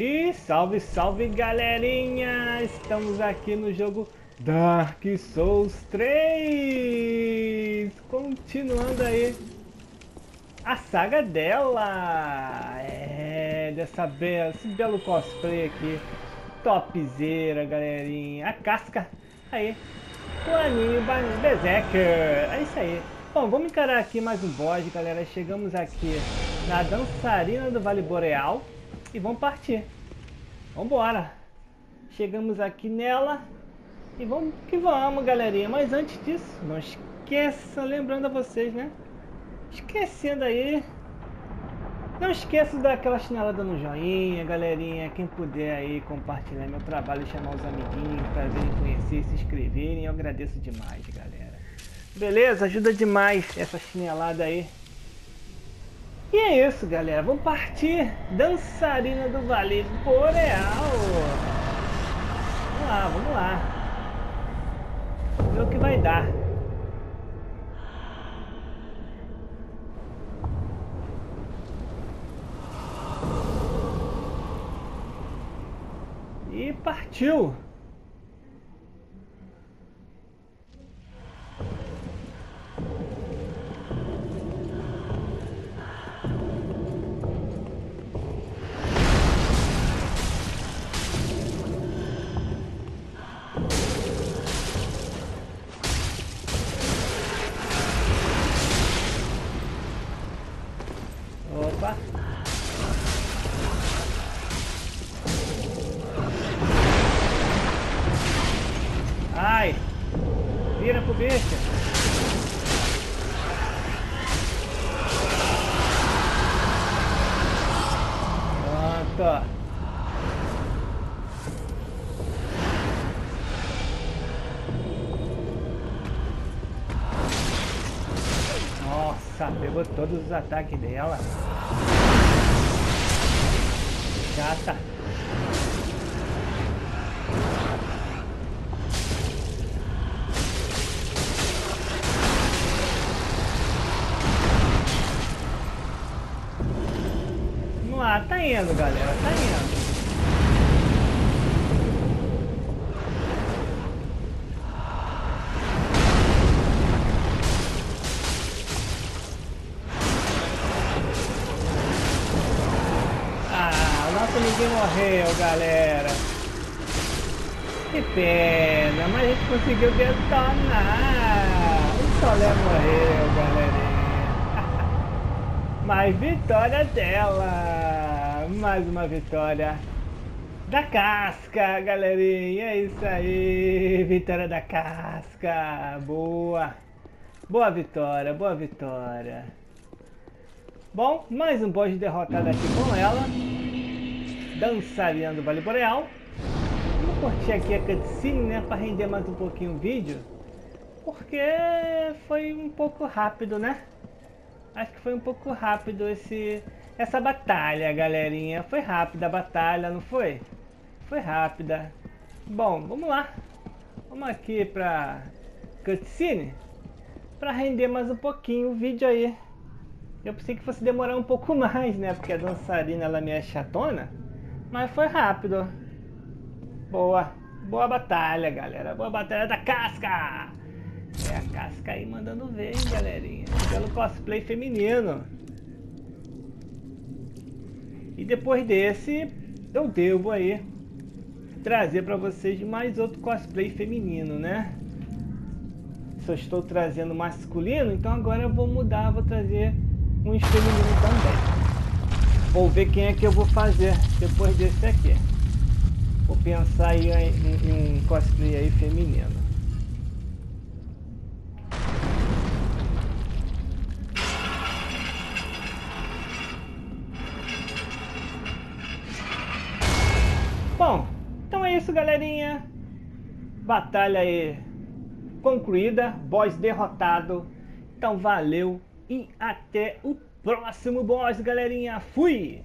E salve, salve galerinha! Estamos aqui no jogo Dark Souls 3! Continuando aí a saga dela! É, esse belo cosplay aqui, topzera galerinha! A Casca aí, planinho Berserk! É isso aí! Bom, vamos encarar aqui mais um boss, galera. Chegamos aqui na Dançarina do Vale Boreal e vamos partir. Vambora. Chegamos aqui nela e vamos que vamos, galerinha. Mas antes disso, não esqueçam, lembrando a vocês, né? Esquecendo aí, não esqueça daquela chinelada no joinha, galerinha. Quem puder aí compartilhar meu trabalho, chamar os amiguinhos para virem conhecer, se inscreverem. Eu agradeço demais, galera. Beleza? Ajuda demais essa chinelada aí. E é isso, galera. Vamos partir. Dançarina do Vale Boreal. Vamos lá, vamos lá. Vamos ver o que vai dar. E partiu. Opa! Ai! Vira pro bicho! Pronto! Nossa! Pegou todos os ataques dela! Chata. Vamos lá, tá indo, galera, tá indo. Ninguém morreu, galera. Que pena, mas a gente conseguiu detonar. O Solé morreu, galerinha. Mas vitória dela. Mais uma vitória da Casca, galerinha. É isso aí. Vitória da Casca. Boa. Boa vitória, boa vitória. Bom, mais um boss derrotado aqui com ela. Dançarina do Vale Boreal. Vou curtir aqui a cutscene, né, para render mais um pouquinho o vídeo, porque foi um pouco rápido, né? Acho que foi um pouco rápido essa batalha, galerinha. Foi rápida a batalha, não foi? Foi rápida. Bom, vamos lá. Vamos aqui para cutscene para render mais um pouquinho o vídeo aí. Eu pensei que fosse demorar um pouco mais, né? Porque a dançarina ela é meio chatona. Mas foi rápido. Boa. Boa batalha, galera. Boa batalha da Casca. É a Casca aí mandando ver, hein, galerinha. Pelo cosplay feminino. E depois desse, eu devo aí trazer pra vocês mais outro cosplay feminino, né? Se eu estou trazendo masculino, então agora eu vou mudar. Vou trazer um feminino também. Vou ver quem é que eu vou fazer depois desse aqui. Vou pensar aí em um cosplay aí feminino. Bom, então é isso, galerinha. Batalha aí concluída, boss derrotado. Então valeu e até o próximo boss, galerinha. Fui!